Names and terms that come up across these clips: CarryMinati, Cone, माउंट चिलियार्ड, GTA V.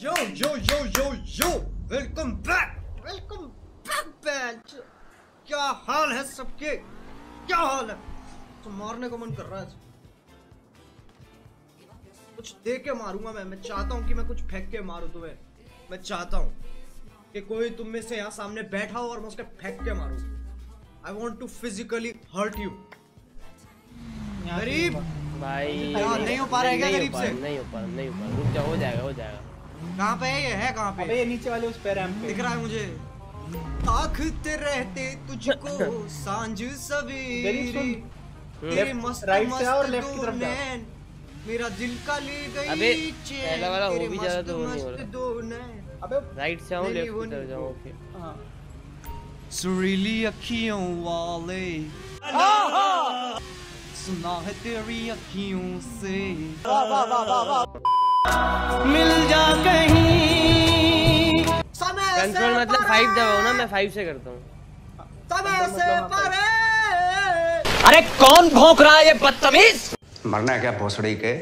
Yo yo yo yo yo, welcome back bench. क्या हाल है सबके, क्या हाल है? तो मारने को मन कर रहा है, कुछ दे के मारूंगा मैं चाहता हूँ कि मैं कुछ फेंक के मारूं तुम्हें। मैं चाहता हूँ कि कोई तुम में से यहाँ सामने बैठा हो और मैं उसके फेंक के मारूं। I want to physically hurt you. गरीब भाई नहीं हो पा रहा है क्या? गरीब से नहीं हो पा रहा। रुक जा, हो जाएगा। कहाँ पे है ये? है कहाँ पे? ये नीचे वाले उस पे रैंप पे दिख रहा है मुझे। ताकते रहते तुझको सांझ सवेरे, तेरे मस्त दो नैन मेरा दिल का ले गई चैन, तेरे मस्त दो नैन। अबे राइट से आओ, लेफ्ट की तरफ जाओ। ओके, सुरीली अखियों वाले, सुना है तेरी अखियों से मिल जा कहीं। कंट्रोल मतलब 5 दबाओ ना, मैं 5 से करता हूँ। अरे कौन भौंक रहा है ये बदतमीज? मरना है क्या भोसड़ी के?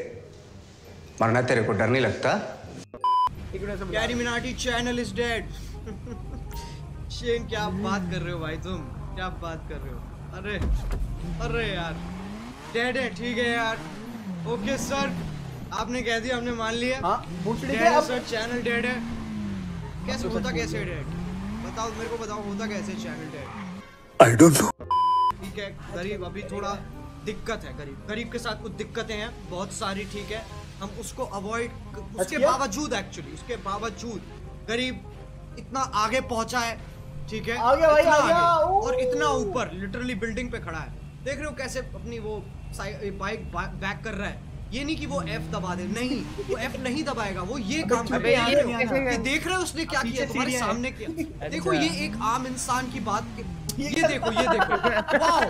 मरना तेरे को डर नहीं लगता? Carry Minati channel is dead. शेन क्या बात कर रहे हो भाई, तुम क्या बात कर रहे हो? अरे यार डेड है, ठीक है यार। ओके सर, आपने कह दिया, हमने मान लिया। हाँ, सर चैनल डेड है। कैसे होता, कैसे डेड बताओ मेरे को, बताओ होता कैसे channel dead? I don't know. ठीक है गरीब, अभी थोड़ा दिक्कत है गरीब के साथ, कुछ दिक्कतें हैं बहुत सारी। ठीक है, हम उसको अवॉइड, उसके बावजूद गरीब इतना आगे पहुंचा है, ठीक है, और इतना ऊपर लिटरली बिल्डिंग पे खड़ा है। देख रहे हो कैसे अपनी वो बाइक बैक कर रहा है। ये नहीं कि वो एफ दबा दे, नहीं वो एफ नहीं दबाएगा, वो ये काम कर रहा है। देख रहे हो उसने क्या किया तुम्हारे सामने किया? देखो ये एक आम इंसान की बात, ये देखो, ये देखो। Wow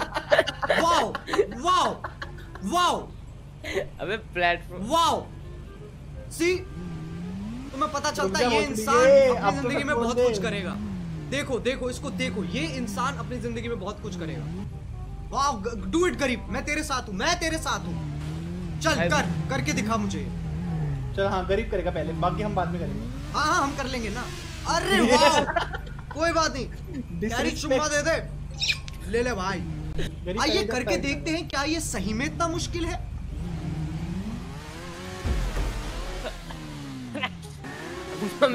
wow wow wow. अबे प्लेटफॉर्म वाओ सी, तुम्हें पता चलता है ये इंसान अपनी जिंदगी में बहुत कुछ करेगा। देखो देखो इसको, देखो ये इंसान अपनी जिंदगी में बहुत कुछ करेगा। वाह डू इट गरीब, मैं तेरे साथ हूँ, मैं तेरे साथ हूँ। चल कर, करके दिखा मुझे। चल हाँ गरीब करेगा पहले, बाकी हम बाद में करेंगे। हाँ हम कर लेंगे ना। अरे वाह कोई बात नहीं, कैरी चुम्मा दे दे, ले ले भाई। आइए करके देखते हैं क्या ये सही में इतना मुश्किल है।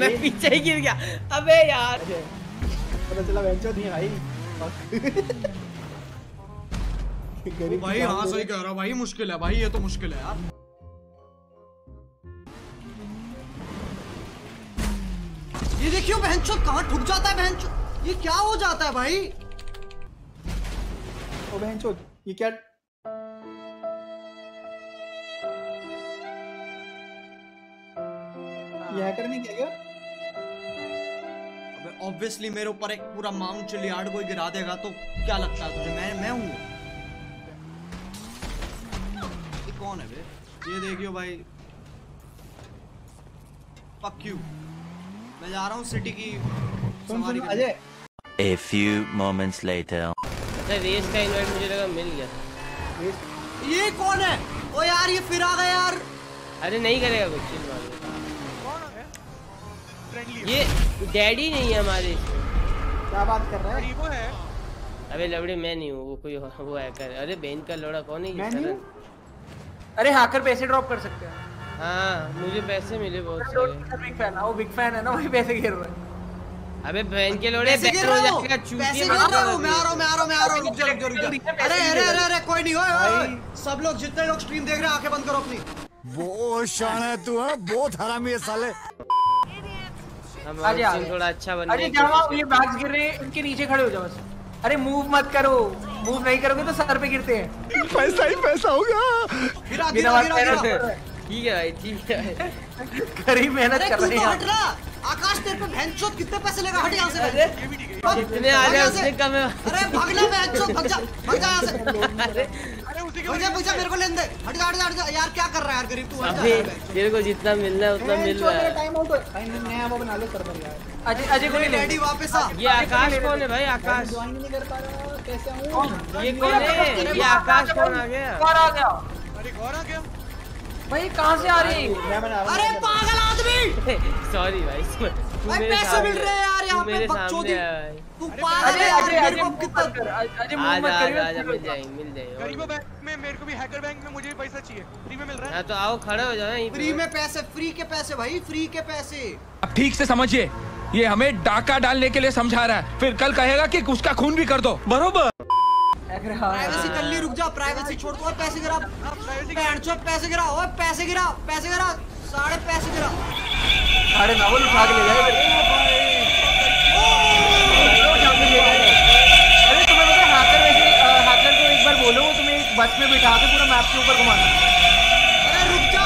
मैं पीछे ही गिर गया। अबे यार पता चला वेंचर नहीं भाई। भाई हाँ सही कह रहा भाई, मुश्किल है भाई, ये तो मुश्किल है यार। ये देखियो बहनचोद कहाँ ठुक जाता है। बहनचोद ये क्या हो जाता है भाई? ओ बहनचोद ये क्या? ये हैकर ने क्या किया? अबे ऑब्वियसली मेरे ऊपर एक पूरा माउंट चिलियार्ड कोई गिरा देगा तो क्या लगता है तुझे मैं हूँ? कौन है बे? ये देखियो भाई, फक यू। मैं जा रहा हूँ सिटी की सवारी। A few moments later। अच्छा रेस का इनवाइट मुझे लगा मिल गया। ये कौन है? ओ यार ये फिर आ गया यार। अरे नहीं करेगा कुछ, चिल मारो। ये डैडी नहीं है हमारे। क्या बात कर रहा है? वो है। अबे लवड़ी मैं नहीं हूँ, वो कोई वो हैकर। अरे बहन का लोड़ा कौन है? अरे हैकर पैसे ड्रॉप कर सकते हैं। हाँ मुझे पैसे मिले बहुत सारे। बिग फैन है, वो बिग फैन है ना, वही पैसे गिर रहा है। अबे बहन के लोड़े पैसे गिर रहे हो, पैसे गिर रहे हो। मैं आ रहा हूं। रुक जा। अरे कोई नहीं। ओए सब लोग, जितने लोग स्ट्रीम देख रहे हैं आंखें बंद करो अपनी। वो शान है तू, है बहुत हरामी है साले। हमारा टीम थोड़ा अच्छा बन गया। अरे जाओ, ये बैग्स गिर रहे हैं, इनके नीचे खड़े हो जाओ बस। अरे मूव मत करो, मूव नहीं करोगे तो सर पे गिरते हैं। पैसा ही पैसा होगा। ठीक है भाई, ठीक है। गरीब मेहनत कर रहे हैं। आकाश तेरे पे भैंसचोद कितने पैसे लेगा? हट यहाँ से। कितने आ रहे हैं उससे कम है। अरे भागना भैंसचोद, भाग जा यहाँ से। मुझे मेरे को लेने दे। हट जा यार, क्या कर रहा है यार गरीब तू? अभी तेरे को जितना मिलना है उतना मिल रहा है। टाइम आउट भाई, नया वो बना लो सर्वर यार। अजय को लेडी वापस आ। ये आकाश कौन है भाई? आकाश ज्वाइन नहीं कर पा रहा, कैसे आऊं? ये कौन है? ये आकाश कौन आ गया? कौन आ गया? अरे कौन आ गया? भाई कहाँ से आ रही? अरे पागल आदमी। सॉरी भाई पैसे मिल रहे हैं यार यहाँ पे बकचोदी। तू पागल है यार अब कितना कर। आज मिल जाएंगे गरीबों बैंक में। मेरे को भी हैकर बैंक में मुझे भी पैसा चाहिए। फ्री में मिल रहा है तो आओ खड़े हो जाओ। फ्री में पैसे, फ्री के पैसे भाई, फ्री के पैसे। अब ठीक से समझिए, ये हमें डाका डालने के लिए समझा रहा है, फिर कल कहेगा कि उसका खून भी कर दो। बरोबर प्राइवेसी कर ली, रुक जाओ प्राइवेसी छोड़ दो। पैसे गिरा, पैसे गिरा, और पैसे गिरा, पैसे गिरा, साढ़े पैसे गिरा। अरे नावल उठा के ले जाए। अरे तुम्हें पता हैकर, वैसे हैकर को एक बार बोलो तुम्हें एक बस में बिठा के पूरा मैप के ऊपर घुमाना। अरे रुक जाओ।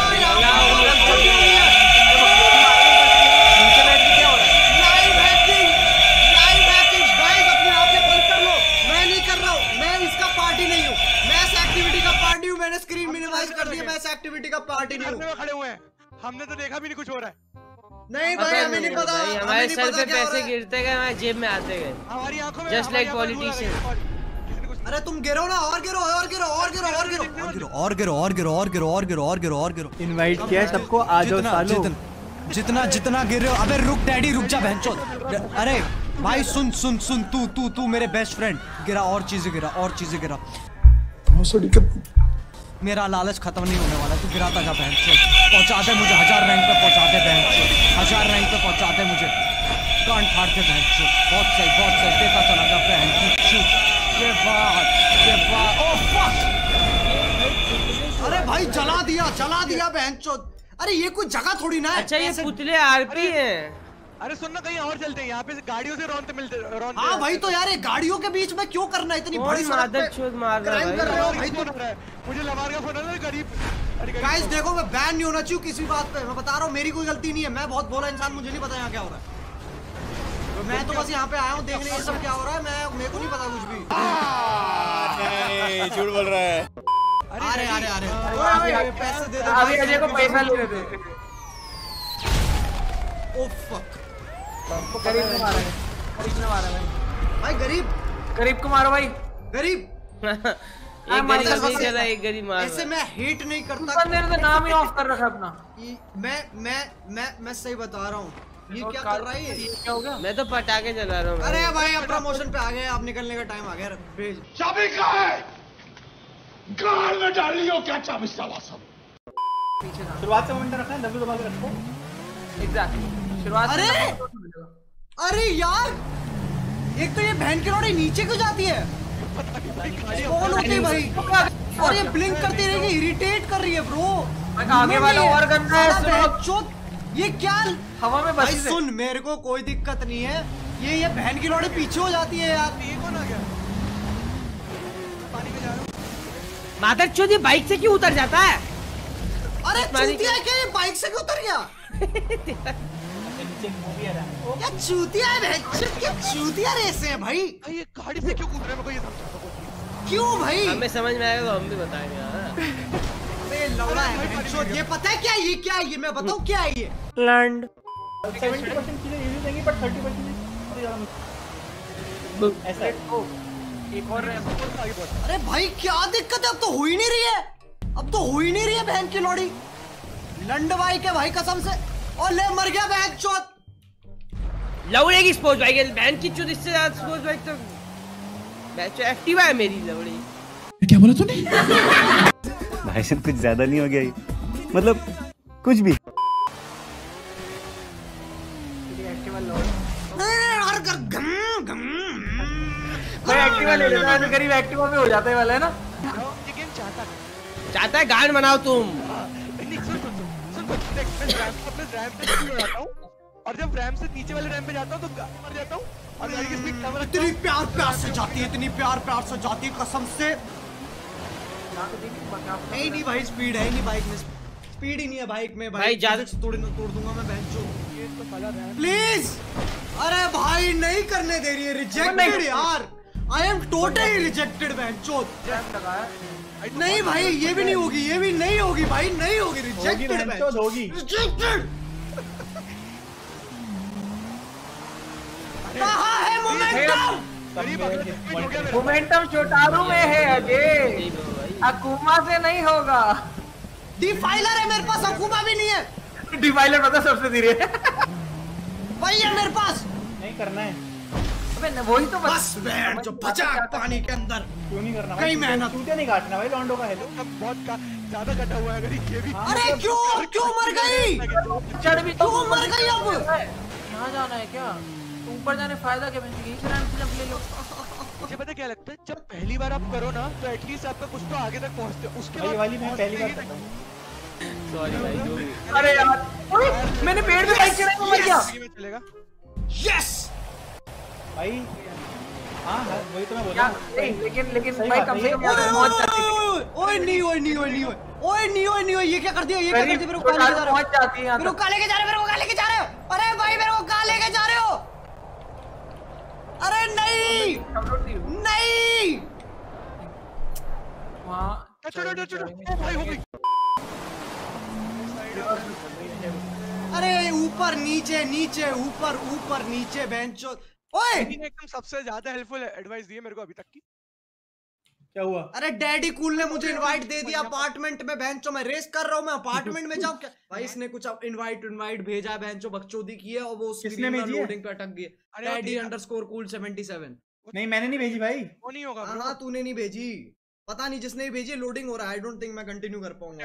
मैंने स्क्रीन मिनिमाइज कर दिया, मैं इस एक्टिविटी का पार्टी नहीं हूं। खड़े हुए हैं, हमने तो देखा भी नहीं कुछ हो रहा है। नहीं भाई हमें नहीं पता। हमारे सर पे पैसे गिरते गए, हमारे जेब में आते गए, हमारी आंखों में। Just like politician. अरे तुम गिरो ना, और गिरो, और गिरो, और गिरो, और गिरो, और गिरो, और गिरो, और गिरो, और गिरो, और गिरो, और गिरो। इनवाइट किया है सबको, आ जाओ सालो। जितना जितना गिर रहे हो। अबे रुक डैडी रुक जा बहनचोद। अरे भाई सुन सुन सुन, तू तू तू मेरे बेस्ट फ्रेंड। गिरा और चीजें, गिरा और चीजें, गिरा। मेरा लालच खत्म नहीं होने वाला। तू गिराता जा बैंक से, पहुँचा दे मुझे 1000 रैंक पे, पहुँचा दे बैंक से 1000 रैंक पे, पहुँचा दे मुझे। कान फाड़ के बैंक से। बहुत सही देता चला जा बैंक से। ये बात ओ फक। अरे भाई जला दिया बैंक से। अरे ये कोई जगह थोड़ी ना है। अच्छा ये पुतले आरपी है। अरे सुनना कहीं और चलते हैं, यहाँ पे गाड़ियों से रौनते मिलते। हाँ भाई तो यार गाड़ियों के बीच में क्यों करना इतनी बड़ी सड़क पे क्राइम कर रहे हो भाई। तो मुझे लवार का फोन आ रहा है गरीब। गाइस देखो मैं बैन नहीं होना चाहिए किसी बात पे, मैं बता रहा हूँ मेरी कोई गलती नहीं है। मैं बहुत भोला इंसान, मुझे नहीं पता यहाँ क्या हो रहा है। मैं तो बस यहाँ पे आया हूँ देखने ये सब क्या हो रहा है। मैं मेरे को नहीं पता कुछ भी। झूठ बोल रहा है। अरे अरे अरे पैसे दे दो। अजय को पैसा ले दे। ओ फक गरीब को मारा है, गरीब ने मारा भाई। भाई गरीब, गरीब को मारो भाई, गरीब। एक गरीब मार। ऐसे मैं हेट नहीं करता। मेरे तो नाम ही ऑफ कर रखा है अपना। मैं सही बता रहा हूँ। ये क्या कर रहा है, ये क्या होगा? मैं तो पटाखे जला रहा हूँ। अरे भाई अब प्रमोशन पे आ गए, अब निकलने का टाइम आ गया। चाबी कहाँ है? कार में डाल लियो क्या चाबी? शुरुआत से मोमेंट रखा है, दबी दबा के रखो। एग्जैक्टली शुरुआत। अरे यार एक तो ये बहन की रोड़ी नीचे क्यों जाती है? कौन होती भाई? और ये ब्लिंक करती रहेगी, इरिटेट कर रही है ब्रो। आगे वाला और गंदा है। ये क्या हवा में बस। सुन मेरे को कोई दिक्कत नहीं है, ये बहन की रोड़ी पीछे हो जाती है यार। ये कौन आ गया? मादरचोद ये बाइक से क्यों उतर जाता है? अरे चूतिया क्या ये बाइक से क्यों उतर गया? क्या चूतिया है, क्या चूतिया रेस है भाई। ये गाड़ी से क्यों कूद रहे हैं? मैं ये समझ क्यों भाई। हमें समझ में आएगा तो हम भी बताएंगे यार। लौड़ा है ये, पता है क्या ये क्या है? ये मैं बताऊं क्या है ये लैंड। 70% चीजें इजी देंगी बट 30% ऐसा एक और। अरे भाई क्या दिक्कत है? अब तो हो ही नहीं रही है, अब तो हो ही नहीं रही है। बहन की लौड़ी लंड भाई के भाई कसम से। और ले मर गया बहन चोद। लवड़े की स्पोर्ट्स बाइक है बहन की चोद, इससे ज्यादा स्पोर्ट्स बाइक तो बैच एक्टिवा है मेरी लवड़ी। क्या बोला तूने? भाई साहब कुछ ज्यादा नहीं हो गया ये? मतलब कुछ भी एक्टिवा लौड़। और गम गम भाई एक्टिवा ले लेता है करीब। एक्टिवा में हो जाता है वाला है ना। ये गेम चाहता है गान बनाओ तुम। और जब रैम से नीचे वाले रैम पे जाता हूँ तो गाड़ी मर जाता हूँ। और गाड़ी की स्पीड कम रखता हूँ। इतनी प्यार प्यार से जाती है, इतनी प्यार प्यार से जाती है कसम से। नहीं नहीं भाई स्पीड है नहीं बाइक में, स्पीड ही नहीं है बाइक में भाई। ज्यादा तोड़ दूंगा मैं बहनचोद। प्लीज अरे भाई नहीं करने दे रही है। रिजेक्टेड यार, आई एम टोटली रिजेक्टेड बहनचोद। नहीं भाई ये भी नहीं होगी, ये भी नहीं होगी भाई, नहीं होगी। रिजेक्टेड होगी। कहाँ है मोमेंटम? मोमेंटम चोटारू में है अजय, अकुमा से नहीं होगा। डिफाइलर है मेरे पास, अकूबा भी नहीं है। डिफाइलर पता सबसे धीरे है वही है मेरे पास। नहीं करना है वही तो बस बैठ जो बचा पानी के अंदर। क्यों नहीं करना? कहीं मेहनत टूटे नहीं काटना भाई। लॉन्डो का है तो बहुत ज्यादा कटा हुआ है अगर ये भी। अरे क्यों मर गई? चढ़ भी क्यों मर गई? अब यहाँ जाना है क्या? ऊपर जाने फायदा क्या? यही जब ले लो। मुझे पता क्या लगता है, जब पहली बार आप करो ना तो एटलीस्ट आपका कुछ तो आगे तक पहुँचते। उसके बाद वाली मैं पहली बार करता हूँ। सॉरी भाई। अरे यार मैंने पेड़ पे बाइक चढ़ाई मर गया। चलेगा यस भाई। हाँ वही तो मैं बोल रहा हूँ। लेकिन लेकिन भाई कम से कम पहुँच जाती है। ओए नहीं ये क्या कर दिया? ये क्या कर दिया? मेरे को कहाँ लेके जा रहे हो? पहुँच जाती है। मेरे को कहाँ लेके जा रहे हो? मेरे को कहाँ लेके जा रहे हो? अरे भाई मेरे को कहाँ लेके जा रहे हो? अरे नहीं वहाँ चलो भाई हो गई। अरे ऊपर नीचे नीचे ऊपर नीचे बेंचो। ओए एकदम सबसे ज्यादा हेल्पफुल एडवाइस दी है मेरे को अभी तक की। क्या हुआ? अरे डैडी कूल ने मुझे इनवाइट दे दिया अपार्टमेंट में। बहनचो मैं रेस कर रहा हूँ, मैं अपार्टमेंट में जाऊँ क्या? भाई इसने कुछ इनवाइट भेजा है बहनचो, बकचोदी की है और वो स्क्रीन पर लोडिंग पे अटक गई है। daddy_cool77। नहीं मैंने नहीं भेजी भाई। वो नहीं होगा। हाँ तूने नहीं भेजी, पता नहीं जिसने भेजी। लोडिंग हो रहा है, आई डोंट थिंक मैं कंटिन्यू कर पाऊंगा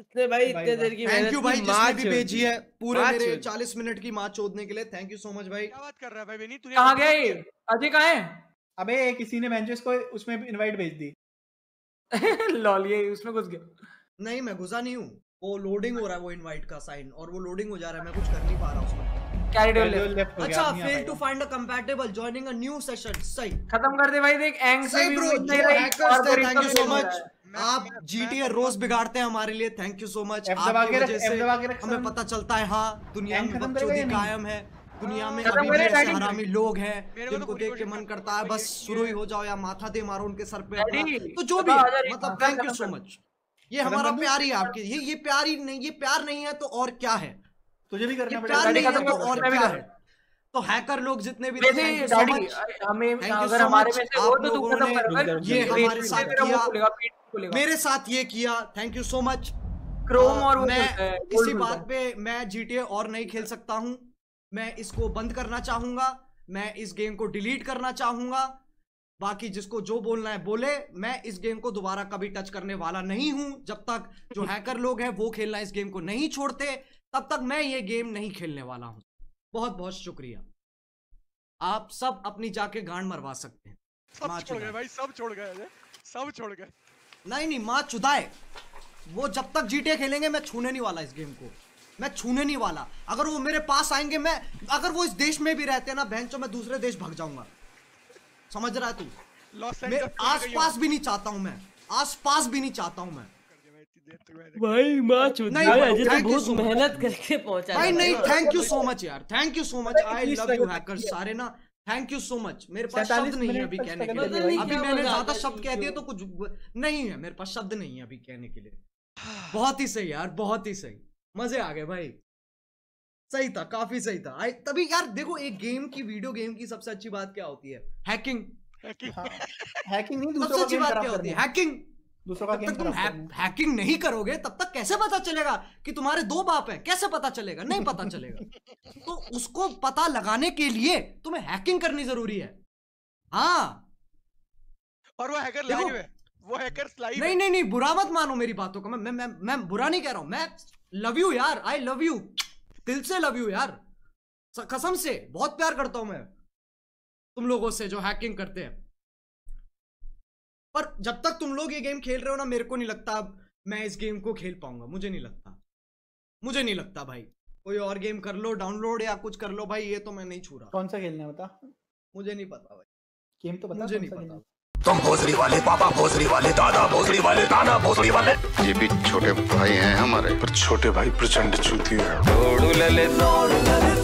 उसने भाई इतने देर की। थैंक यू भाई जिसने भी भेजी है पूरे मेरे 40 मिनट की माँ चोदने के लिए। थैंक यू सो मच भाई। क्या बात कर रहा है भाई बेनी? तूने कहाँ गए? अजय कहाँ है? अबे किसी ने बेंचेस को उसमें इनवाइट भेज दी। लॉल ये उसमें घुस गया। नहीं मैं घुसा नहीं हूँ, वो लोडिंग हो रहा है वो इनवाइट का साइन और वो लोडिंग हो जा रहा है, मैं कुछ कर नहीं पा रहा उसमें। Corridor left. अच्छा fail to find a compatible joining a new session. सही खत्म कर दे भाई। देख एंग से भी नहीं रही। थैंक यू सो मच, आप GTA रोज बिगाड़ते हैं हमारे लिए। थैंक यू सो मच, आपकी वजह से हमें पता चलता है हाँ दुनिया में बकचोदी कायम है, दुनिया में अभी भी ऐसे हरामी लोग हैं जिनको देख के मन करता है बस शुरू ही हो जाओ या माथा दे मारो उनके सर पे तो जो भी है। मतलब थैंक यू सो मच, ये हमारा प्यार ही है आपके। ये प्यार ही नहीं, ये प्यार नहीं है तो और क्या है? तुझे भी करना पड़ेगा। तो हैकर लोग जितने भी हमें अगर हमारे में से हो तो तू खत्म कर। ये हमारे साथ किया, मेरे साथ ये किया। Thank you so much. Chrome और मैं इसी बात पे मैं GTA और नहीं खेल सकता हूँ। मैं इसको बंद करना चाहूंगा, मैं इस गेम को डिलीट करना चाहूंगा। बाकी जिसको जो बोलना है बोले, मैं इस गेम को दोबारा कभी टच करने वाला नहीं हूँ। जब तक जो हैकर लोग हैं वो खेलना इस गेम को नहीं छोड़ते तब तक मैं ये गेम नहीं खेलने वाला हूँ। बहुत बहुत शुक्रिया। आप सब अपनी जाके गांड मरवा सकते हैं। सब छोड़ गए भाई, सब छोड़ गए। नहीं माँ चुदाए वो जब तक GTA खेलेंगे मैं छूने नहीं वाला इस गेम को, मैं छूने नहीं वाला। अगर वो मेरे पास आएंगे, मैं अगर वो इस देश में भी रहते हैं ना बहनचो मैं दूसरे देश भाग जाऊंगा। समझ रहा है तू? मैं आसपास भी नहीं चाहता हूँ, मैं आसपास भी नहीं चाहता हूँ मैं भाई। माँ नहीं तो बहुत मेहनत करके पहुंचा भाई। नहीं थैंक यू सो मच यार, thank you so much. I love you hackers सारे ना। थैंक यू सो मच। मेरे पास शब्द नहीं है अभी कहने के लिए। अभी मैंने ज्यादा शब्द कह दिए तो कुछ नहीं है, मेरे पास शब्द नहीं है अभी कहने के लिए। बहुत ही सही यार, बहुत ही सही। मजे आ गए भाई, सही था, काफी सही था। तभी यार देखो एक गेम की, वीडियो गेम की सबसे अच्छी बात क्या होती है? हैकिंग। हैकिंग सबसे अच्छी बात क्या होती है? हैकिंग। दूसरों का गेम तुम हैकिंग नहीं करोगे तब तक कैसे पता चलेगा कि तुम्हारे दो बाप हैं? कैसे पता चलेगा? नहीं पता चलेगा। तो उसको पता लगाने के लिए तुम्हें हैकिंग करनी जरूरी है। हाँ और वो हैकर लाइव है, वो हैकर लाइव। नहीं बुरा मत मानो मेरी बातों को, मैं बुरा नहीं कह रहा हूँ। मैं लव यू यार, आई लव यू, दिल से लव यू यार, कसम से बहुत प्यार करता हूँ मैं तुम लोगों से जो हैकिंग करते हैं। पर जब तक तुम लोग ये गेम खेल रहे हो ना मेरे को नहीं लगता अब मैं इस गेम को खेल पाऊंगा। मुझे नहीं लगता भाई। कोई और गेम कर लो डाउनलोड या कुछ कर लो भाई, ये तो मैं नहीं छू रहा। कौन सा खेलना है बता? मुझे नहीं पता भाई, गेम तो बता। मुझे नहीं पता। तुम भोसड़ी वाले पापा, भोसड़ी वाले दादा, भोसड़ी वाले नाना, भोसड़ी वाले ये भी छोटे भाई हैं हमारे, पर छोटे भाई प्रचंड चूतिए हैं।